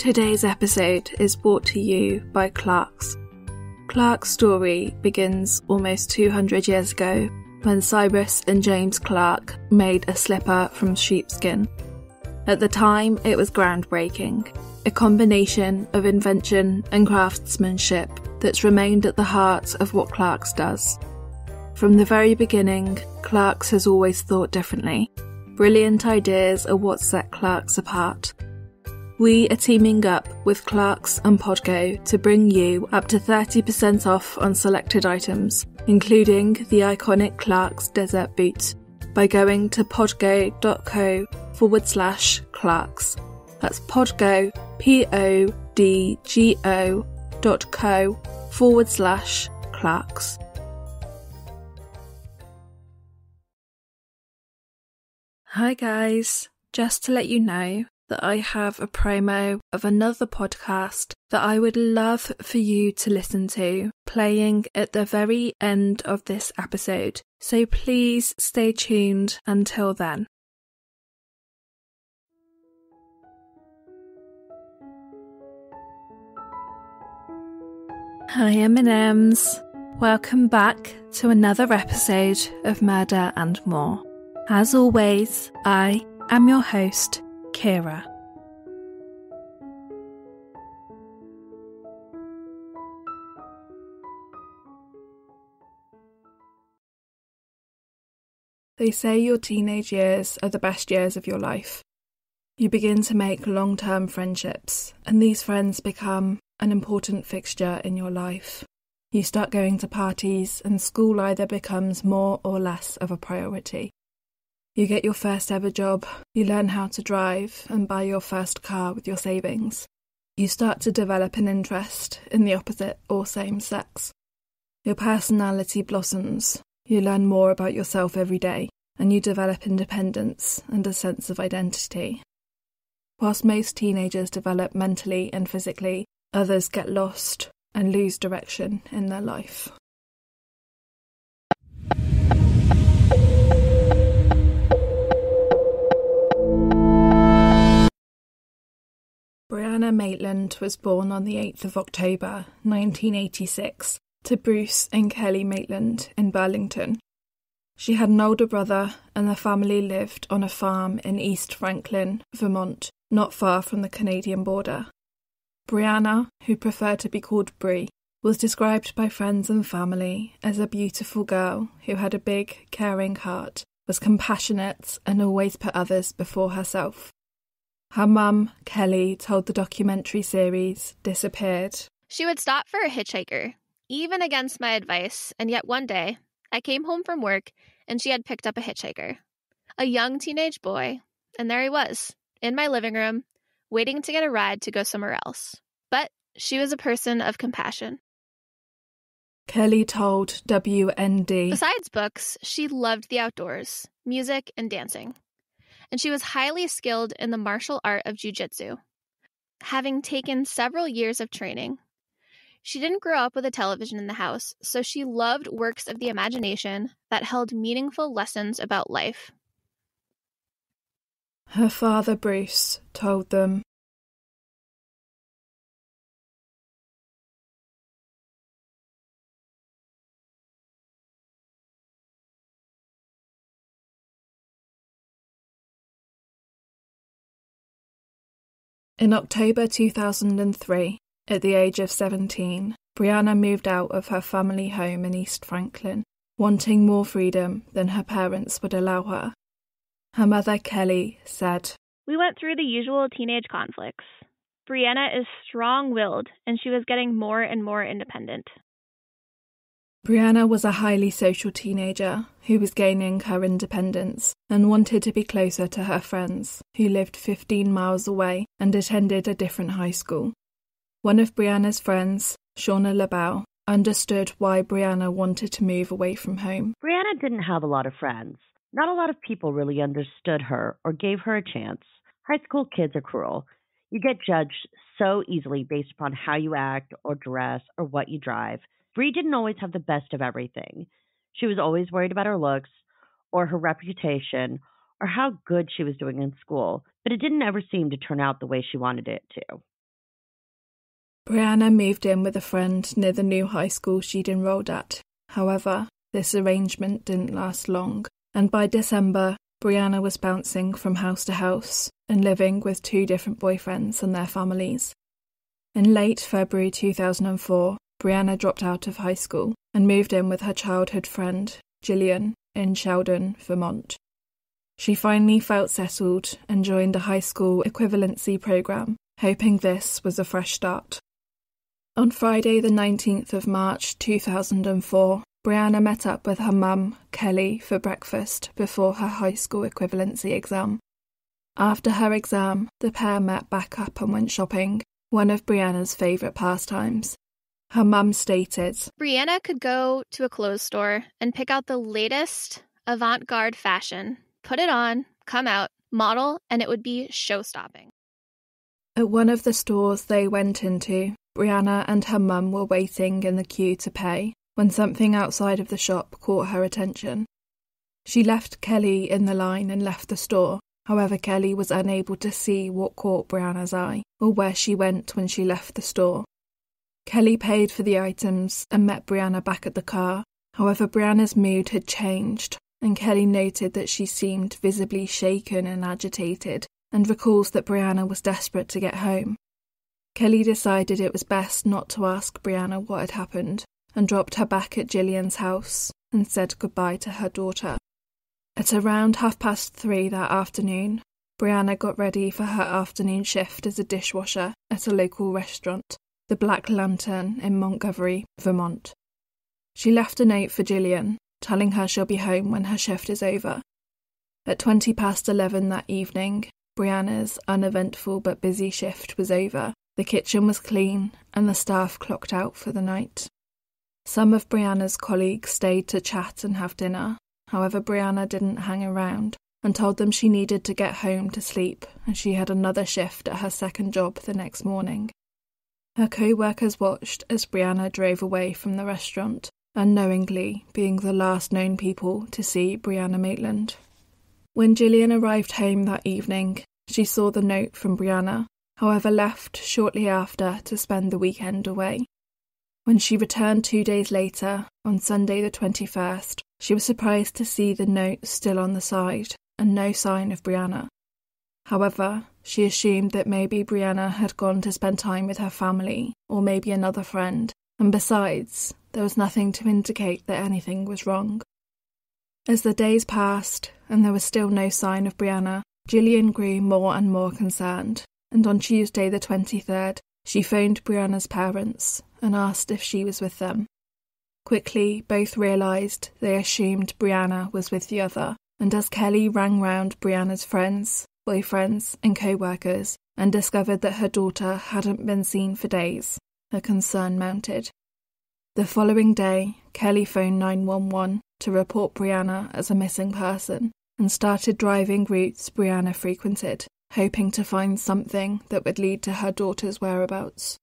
Today's episode is brought to you by Clarks. Clark's story begins almost 200 years ago when Cyrus and James Clark made a slipper from sheepskin. At the time, it was groundbreaking, a combination of invention and craftsmanship that's remained at the heart of what Clarks does. From the very beginning, Clarks has always thought differently. Brilliant ideas are what set Clarks apart. We are teaming up with Clarks and Podgo to bring you up to 30% off on selected items, including the iconic Clarks Desert Boot, by going to podgo.co/Clarks. That's Podgo, podgo.co/Clarks. Hi guys, just to let you know that I have a promo of another podcast that I would love for you to listen to, playing at the very end of this episode, so please stay tuned until then. Hi M&Ms, welcome back to another episode of Murder and More. As always, I am your host, Kira. They say your teenage years are the best years of your life. You begin to make long-term friendships, and these friends become an important fixture in your life. You start going to parties, and school either becomes more or less of a priority. You get your first ever job, you learn how to drive and buy your first car with your savings. You start to develop an interest in the opposite or same sex. Your personality blossoms, you learn more about yourself every day, and you develop independence and a sense of identity. Whilst most teenagers develop mentally and physically, others get lost and lose direction in their life. Brianna Maitland was born on the 8th of October 1986 to Bruce and Kelly Maitland in Burlington. She had an older brother, and the family lived on a farm in East Franklin, Vermont, not far from the Canadian border. Brianna, who preferred to be called Bri, was described by friends and family as a beautiful girl who had a big, caring heart, was compassionate, and always put others before herself. Her mum, Kelly, told the documentary series Disappeared, "She would stop for a hitchhiker, even against my advice, and yet one day, I came home from work and she had picked up a hitchhiker, a young teenage boy, and there he was, in my living room, waiting to get a ride to go somewhere else. But she was a person of compassion." Kelly told WND, "Besides books, she loved the outdoors, music, and dancing. And she was highly skilled in the martial art of jiu-jitsu, having taken several years of training. She didn't grow up with a television in the house, so she loved works of the imagination that held meaningful lessons about life." Her father, Bruce, told them, in October 2003, at the age of 17, Brianna moved out of her family home in East Franklin, wanting more freedom than her parents would allow her. Her mother, Kelly, said, "We went through the usual teenage conflicts. Brianna is strong-willed, and she was getting more and more independent." Brianna was a highly social teenager who was gaining her independence and wanted to be closer to her friends, who lived 15 miles away and attended a different high school. One of Brianna's friends, Shauna Labau, understood why Brianna wanted to move away from home. "Brianna didn't have a lot of friends. Not a lot of people really understood her or gave her a chance. High school kids are cruel. You get judged so easily based upon how you act or dress or what you drive. Bree didn't always have the best of everything. She was always worried about her looks or her reputation or how good she was doing in school, but it didn't ever seem to turn out the way she wanted it to." Brianna moved in with a friend near the new high school she'd enrolled at. However, this arrangement didn't last long, and by December, Brianna was bouncing from house to house and living with two different boyfriends and their families. In late February 2004, Brianna dropped out of high school and moved in with her childhood friend, Jillian, in Sheldon, Vermont. She finally felt settled and joined a high school equivalency program, hoping this was a fresh start. On Friday the 19th of March 2004, Brianna met up with her mum, Kelly, for breakfast before her high school equivalency exam. After her exam, the pair met back up and went shopping, one of Brianna's favourite pastimes. Her mum stated, "Brianna could go to a clothes store and pick out the latest avant-garde fashion, put it on, come out, model, and it would be show-stopping." At one of the stores they went into, Brianna and her mum were waiting in the queue to pay when something outside of the shop caught her attention. She left Kelly in the line and left the store. However, Kelly was unable to see what caught Brianna's eye or where she went when she left the store. Kelly paid for the items and met Brianna back at the car. However, Brianna's mood had changed, and Kelly noted that she seemed visibly shaken and agitated, and recalls that Brianna was desperate to get home. Kelly decided it was best not to ask Brianna what had happened, and dropped her back at Jillian's house and said goodbye to her daughter. At around 3:30 that afternoon, Brianna got ready for her afternoon shift as a dishwasher at a local restaurant, the Black Lantern in Montgomery, Vermont. She left a note for Jillian, telling her she'll be home when her shift is over. At 11:20 that evening, Brianna's uneventful but busy shift was over. The kitchen was clean, and the staff clocked out for the night. Some of Brianna's colleagues stayed to chat and have dinner. However, Brianna didn't hang around and told them she needed to get home to sleep, and she had another shift at her second job the next morning. Her co-workers watched as Brianna drove away from the restaurant, unknowingly being the last known people to see Brianna Maitland. When Jillian arrived home that evening, she saw the note from Brianna, however left shortly after to spend the weekend away. When she returned 2 days later, on Sunday the 21st, she was surprised to see the note still on the side and no sign of Brianna. However, she assumed that maybe Brianna had gone to spend time with her family, or maybe another friend, and besides, there was nothing to indicate that anything was wrong. As the days passed, and there was still no sign of Brianna, Jillian grew more and more concerned, and on Tuesday the 23rd, she phoned Brianna's parents and asked if she was with them. Quickly, both realised they assumed Brianna was with the other, and as Kelly rang round Brianna's friends, boyfriends and co-workers, and discovered that her daughter hadn't been seen for days, her concern mounted. The following day, Kelly phoned 911 to report Brianna as a missing person, and started driving routes Brianna frequented, hoping to find something that would lead to her daughter's whereabouts.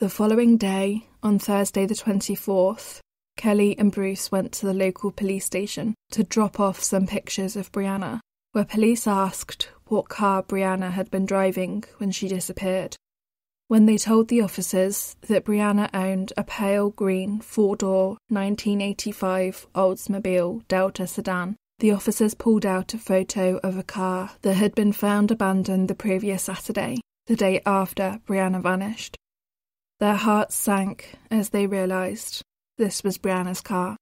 The following day, on Thursday the 24th, Kelly and Bruce went to the local police station to drop off some pictures of Brianna, where police asked what car Brianna had been driving when she disappeared. When they told the officers that Brianna owned a pale green four-door 1985 Oldsmobile Delta sedan, the officers pulled out a photo of a car that had been found abandoned the previous Saturday, the day after Brianna vanished. Their hearts sank as they realised this was Brianna's car.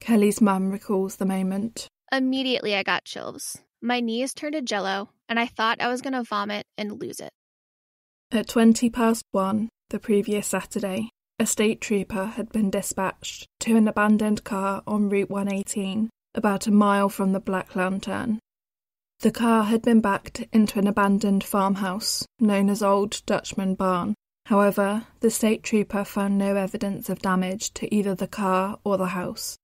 Kelly's mum recalls the moment. "Immediately I got chills. My knees turned to jello, and I thought I was going to vomit and lose it." At 1:20 the previous Saturday, a state trooper had been dispatched to an abandoned car on Route 118, about a mile from the Black Lantern. The car had been backed into an abandoned farmhouse known as Old Dutchman Barn. However, the state trooper found no evidence of damage to either the car or the house.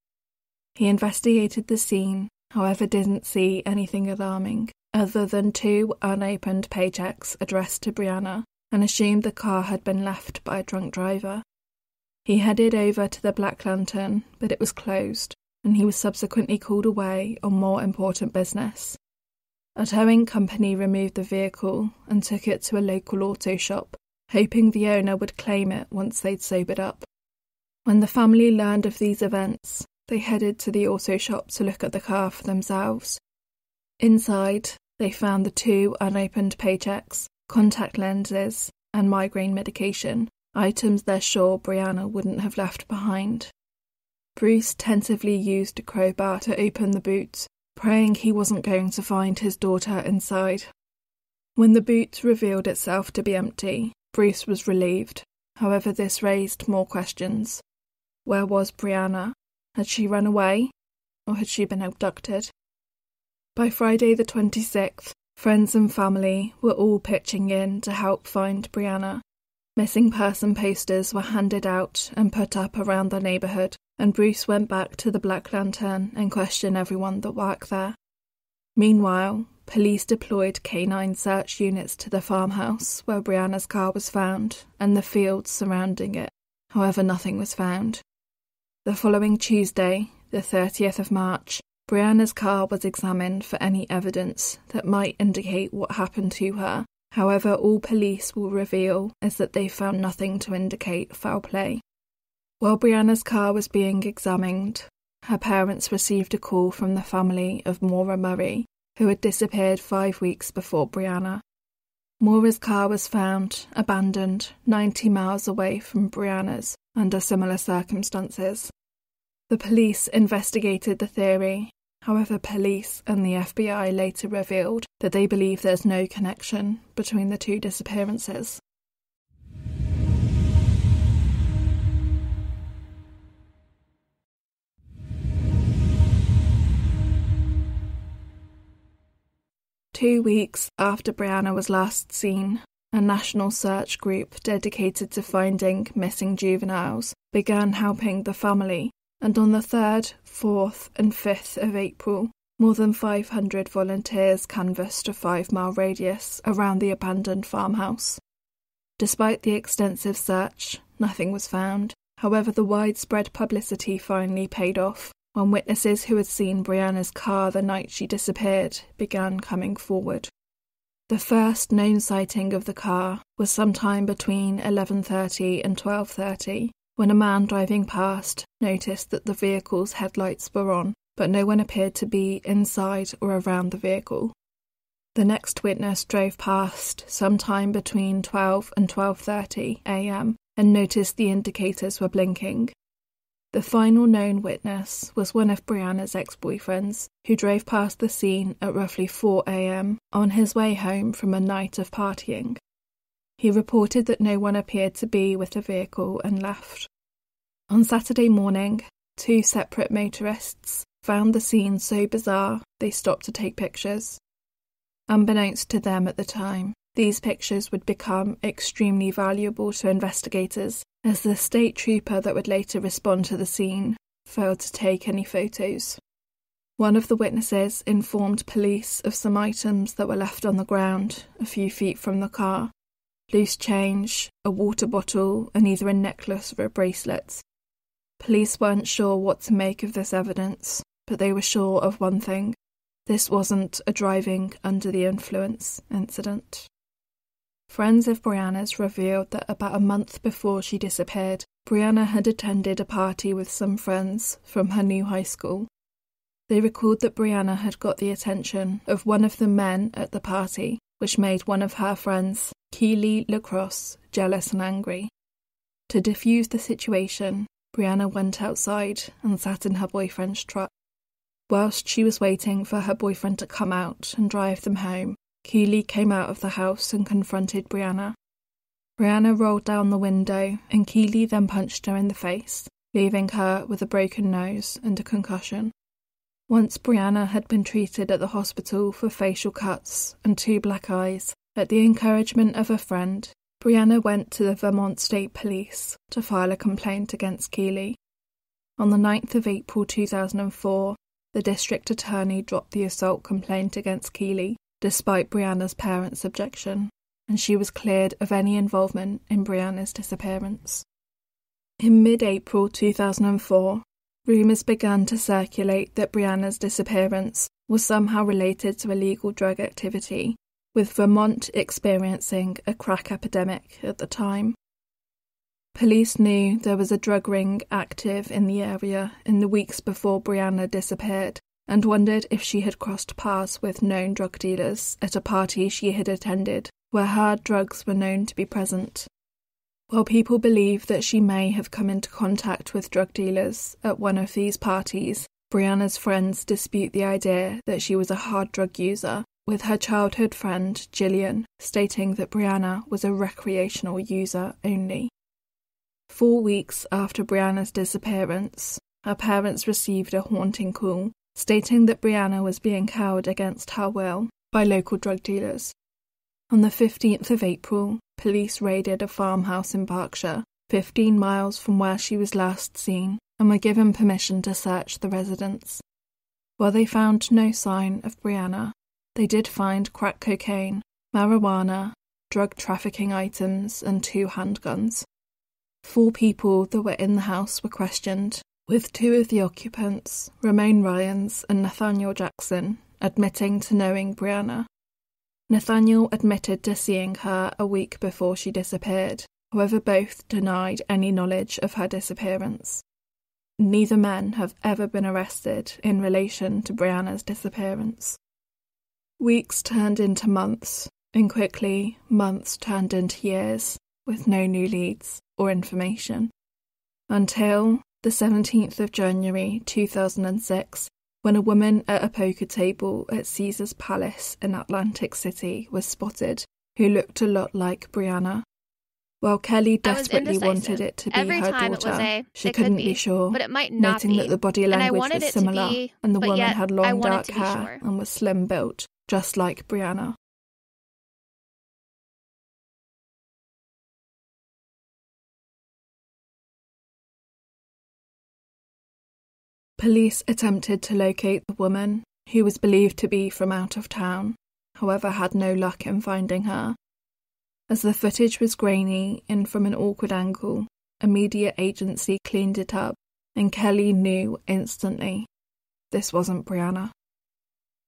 He investigated the scene, however didn't see anything alarming, other than two unopened paychecks addressed to Brianna, and assumed the car had been left by a drunk driver. He headed over to the Black Lantern, but it was closed, and he was subsequently called away on more important business. A towing company removed the vehicle and took it to a local auto shop. hoping the owner would claim it once they'd sobered up. When the family learned of these events, they headed to the auto shop to look at the car for themselves. Inside, they found the two unopened paychecks, contact lenses, and migraine medication, items they're sure Brianna wouldn't have left behind. Bruce tentatively used a crowbar to open the boot, praying he wasn't going to find his daughter inside. When the boot revealed itself to be empty, Bruce was relieved. However, this raised more questions. Where was Brianna? Had she run away? Or had she been abducted? By Friday the 26th, friends and family were all pitching in to help find Brianna. Missing person posters were handed out and put up around the neighbourhood, and Bruce went back to the Black Lantern and questioned everyone that worked there. Meanwhile, police deployed canine search units to the farmhouse where Brianna's car was found and the fields surrounding it. However, nothing was found. The following Tuesday, the 30th of March, Brianna's car was examined for any evidence that might indicate what happened to her. However, all police will reveal is that they found nothing to indicate foul play. While Brianna's car was being examined, her parents received a call from the family of Maura Murray, who had disappeared 5 weeks before Brianna. Maura's car was found, abandoned, 90 miles away from Brianna's, under similar circumstances. The police investigated the theory. However, police and the FBI later revealed that they believe there's no connection between the two disappearances. Two weeks after Brianna was last seen, a national search group dedicated to finding missing juveniles began helping the family, and on the 3rd, 4th and 5th of April, more than 500 volunteers canvassed a 5-mile radius around the abandoned farmhouse. Despite the extensive search, nothing was found. However, the widespread publicity finally paid off when witnesses who had seen Brianna's car the night she disappeared began coming forward. The first known sighting of the car was sometime between 11:30 and 12:30, when a man driving past noticed that the vehicle's headlights were on, but no one appeared to be inside or around the vehicle. The next witness drove past sometime between 12 and 12:30 a.m. and noticed the indicators were blinking. The final known witness was one of Brianna's ex-boyfriends, who drove past the scene at roughly 4 a.m. on his way home from a night of partying. He reported that no one appeared to be with the vehicle and left. On Saturday morning, two separate motorists found the scene so bizarre they stopped to take pictures. Unbeknownst to them at the time, these pictures would become extremely valuable to investigators, as the state trooper that would later respond to the scene failed to take any photos. One of the witnesses informed police of some items that were left on the ground a few feet from the car: loose change, a water bottle, and either a necklace or a bracelet. Police weren't sure what to make of this evidence, but they were sure of one thing: this wasn't a driving under the influence incident. Friends of Brianna's revealed that about a month before she disappeared, Brianna had attended a party with some friends from her new high school. They recalled that Brianna had got the attention of one of the men at the party, which made one of her friends, Keeley Lacrosse, jealous and angry. To defuse the situation, Brianna went outside and sat in her boyfriend's truck. Whilst she was waiting for her boyfriend to come out and drive them home, Keeley came out of the house and confronted Brianna. Brianna rolled down the window and Keeley then punched her in the face, leaving her with a broken nose and a concussion. Once Brianna had been treated at the hospital for facial cuts and 2 black eyes, at the encouragement of a friend, Brianna went to the Vermont State Police to file a complaint against Keeley. On the 9th of April 2004, the district attorney dropped the assault complaint against Keeley, despite Brianna's parents' objection, and she was cleared of any involvement in Brianna's disappearance. In mid-April 2004, rumours began to circulate that Brianna's disappearance was somehow related to illegal drug activity, with Vermont experiencing a crack epidemic at the time. Police knew there was a drug ring active in the area in the weeks before Brianna disappeared and wondered if she had crossed paths with known drug dealers at a party she had attended where hard drugs were known to be present. While people believe that she may have come into contact with drug dealers at one of these parties, Brianna's friends dispute the idea that she was a hard drug user, with her childhood friend Jillian stating that Brianna was a recreational user only. 4 weeks after Brianna's disappearance, her parents received a haunting call stating that Brianna was being held against her will by local drug dealers. On the 15th of April, police raided a farmhouse in Berkshire, 15 miles from where she was last seen, and were given permission to search the residence. While they found no sign of Brianna, they did find crack cocaine, marijuana, drug trafficking items, and 2 handguns. 4 people that were in the house were questioned, with 2 of the occupants, Ramon Ryans and Nathaniel Jackson, admitting to knowing Brianna. Nathaniel admitted to seeing her a week before she disappeared, however both denied any knowledge of her disappearance. Neither men have ever been arrested in relation to Brianna's disappearance. Weeks turned into months, and quickly months turned into years, with no new leads or information. Until the 17th of January 2006, when a woman at a poker table at Caesar's Palace in Atlantic City was spotted, who looked a lot like Brianna. While Kelly desperately wanted it to be her daughter, she couldn't be sure, noting that the body language was similar, and the woman had long dark hair and was slim built, just like Brianna. Police attempted to locate the woman, who was believed to be from out of town, however had no luck in finding her. As the footage was grainy and from an awkward angle, a media agency cleaned it up, and Kelly knew instantly this wasn't Brianna.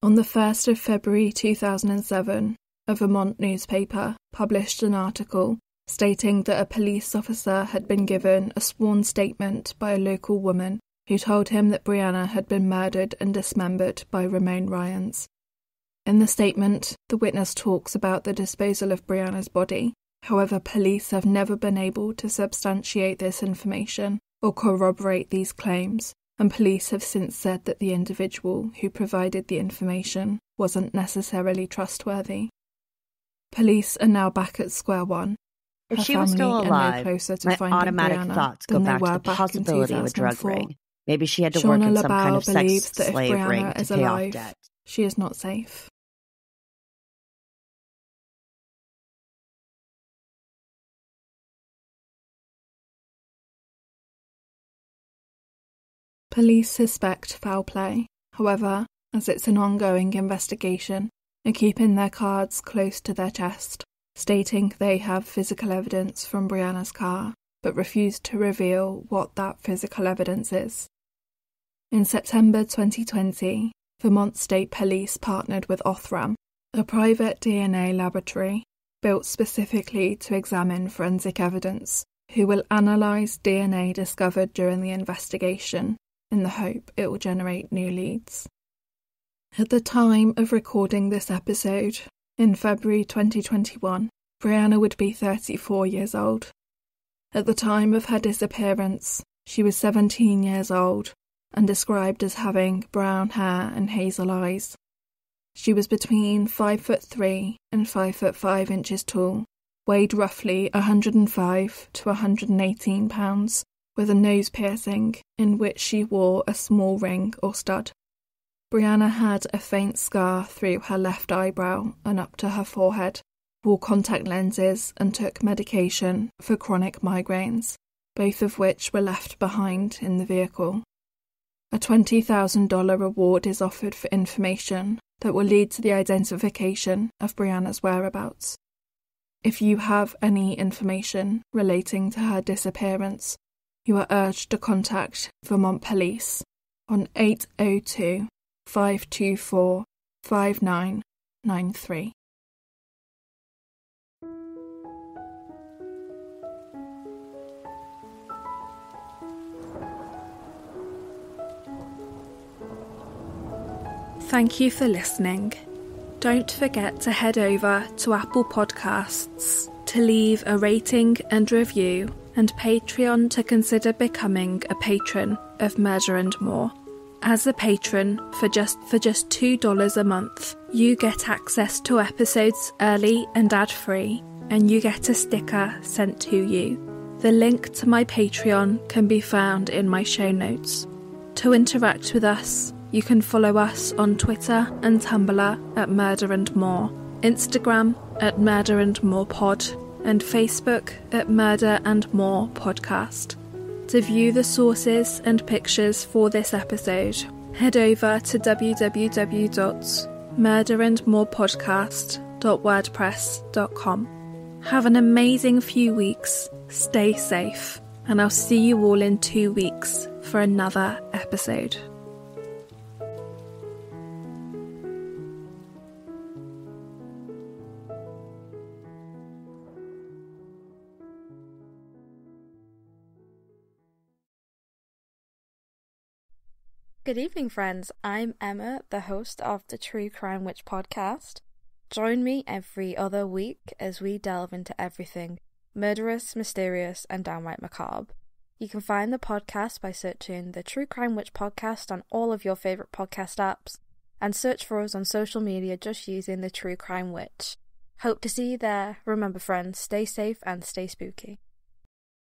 On the 1st of February 2007, a Vermont newspaper published an article stating that a police officer had been given a sworn statement by a local woman who told him that Brianna had been murdered and dismembered by Ramon Ryans. In the statement, the witness talks about the disposal of Brianna's body. However, police have never been able to substantiate this information or corroborate these claims, and police have since said that the individual who provided the information wasn't necessarily trustworthy. Police are now back at square one. If she was still alive, my automatic thoughts go back to the possibility of a drug ring. Maybe she had to work in some kind of sex slave ring to pay off debt. She is not safe. Police suspect foul play. However, as it's an ongoing investigation, they're keeping their cards close to their chest, stating they have physical evidence from Brianna's car, but refuse to reveal what that physical evidence is. In September 2020, Vermont State Police partnered with Othram, a private DNA laboratory built specifically to examine forensic evidence, who will analyse DNA discovered during the investigation in the hope it will generate new leads. At the time of recording this episode, in February 2021, Brianna would be 34 years old. At the time of her disappearance, she was 17 years old and described as having brown hair and hazel eyes. She was between 5'3" and 5'5" tall, weighed roughly 105 to 118 pounds, with a nose piercing in which she wore a small ring or stud. Brianna had a faint scar through her left eyebrow and up to her forehead, wore contact lenses, and took medication for chronic migraines, both of which were left behind in the vehicle. A $20,000 reward is offered for information that will lead to the identification of Brianna's whereabouts. If you have any information relating to her disappearance, you are urged to contact Vermont Police on 802-524-5993. Thank you for listening. Don't forget to head over to Apple Podcasts to leave a rating and review, and Patreon to consider becoming a patron of Murder and More. As a patron, for just $2 a month, you get access to episodes early and ad-free, and you get a sticker sent to you. The link to my Patreon can be found in my show notes. To interact with us, you can follow us on Twitter and Tumblr at Murder and More, Instagram at Murder and More Pod, and Facebook at Murder and More Podcast. To view the sources and pictures for this episode, head over to www.murderandmorepodcast.wordpress.com. Have an amazing few weeks, stay safe, and I'll see you all in 2 weeks for another episode. Good evening, friends. I'm Emma, the host of the True Crime Witch podcast. Join me every other week as we delve into everything murderous, mysterious, and downright macabre. You can find the podcast by searching the True Crime Witch podcast on all of your favourite podcast apps, and search for us on social media just using the True Crime Witch. Hope to see you there. Remember, friends, stay safe and stay spooky.